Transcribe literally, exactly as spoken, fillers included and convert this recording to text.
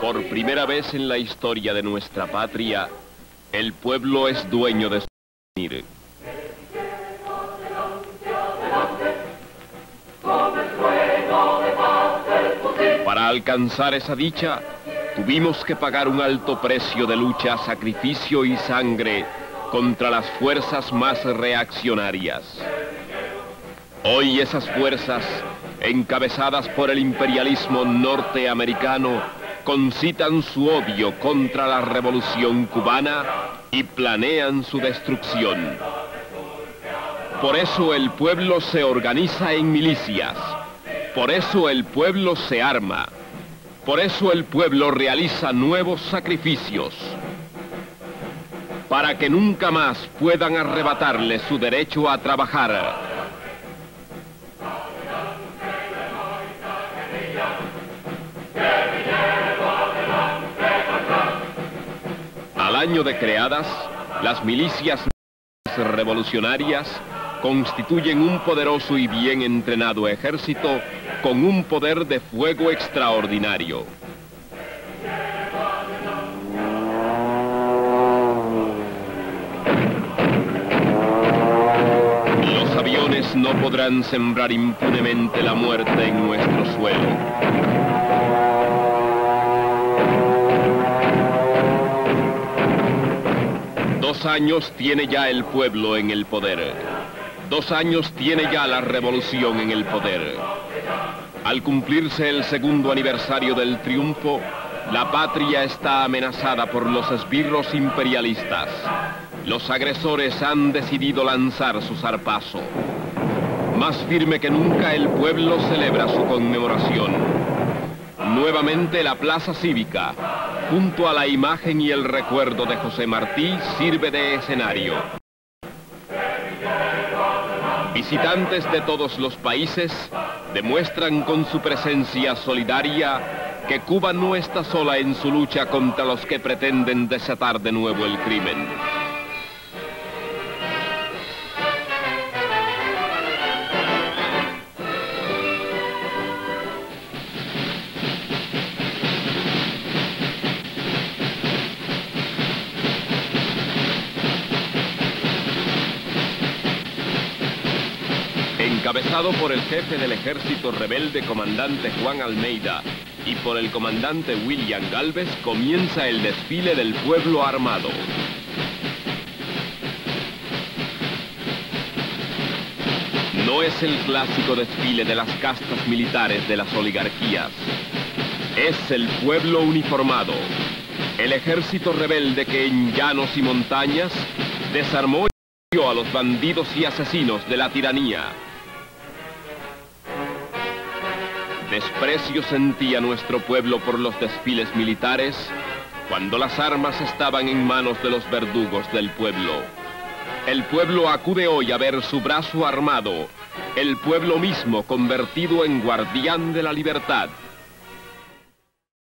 Por primera vez en la historia de nuestra patria, el pueblo es dueño de su devenir. Para alcanzar esa dicha, tuvimos que pagar un alto precio de lucha, sacrificio y sangre contra las fuerzas más reaccionarias. Hoy esas fuerzas, encabezadas por el imperialismo norteamericano, concitan su odio contra la revolución cubana y planean su destrucción. Por eso el pueblo se organiza en milicias. Por eso el pueblo se arma. Por eso el pueblo realiza nuevos sacrificios. Para que nunca más puedan arrebatarle su derecho a trabajar. Al año de creadas, las milicias revolucionarias constituyen un poderoso y bien entrenado ejército con un poder de fuego extraordinario. Los aviones no podrán sembrar impunemente la muerte en nuestro suelo. Dos años tiene ya el pueblo en el poder. Dos años tiene ya la revolución en el poder. Al cumplirse el segundo aniversario del triunfo, la patria está amenazada por los esbirros imperialistas. Los agresores han decidido lanzar su zarpazo. Más firme que nunca el pueblo celebra su conmemoración. Nuevamente la plaza cívica, junto a la imagen y el recuerdo de José Martí, sirve de escenario. Visitantes de todos los países demuestran con su presencia solidaria que Cuba no está sola en su lucha contra los que pretenden desatar de nuevo el crimen. Encabezado por el jefe del ejército rebelde, comandante Juan Almeida, y por el comandante William Galvez, comienza el desfile del pueblo armado. No es el clásico desfile de las castas militares de las oligarquías. Es el pueblo uniformado. El ejército rebelde que en llanos y montañas desarmó y destruyó a los bandidos y asesinos de la tiranía. Desprecio sentía nuestro pueblo por los desfiles militares cuando las armas estaban en manos de los verdugos del pueblo. El pueblo acude hoy a ver su brazo armado, el pueblo mismo convertido en guardián de la libertad.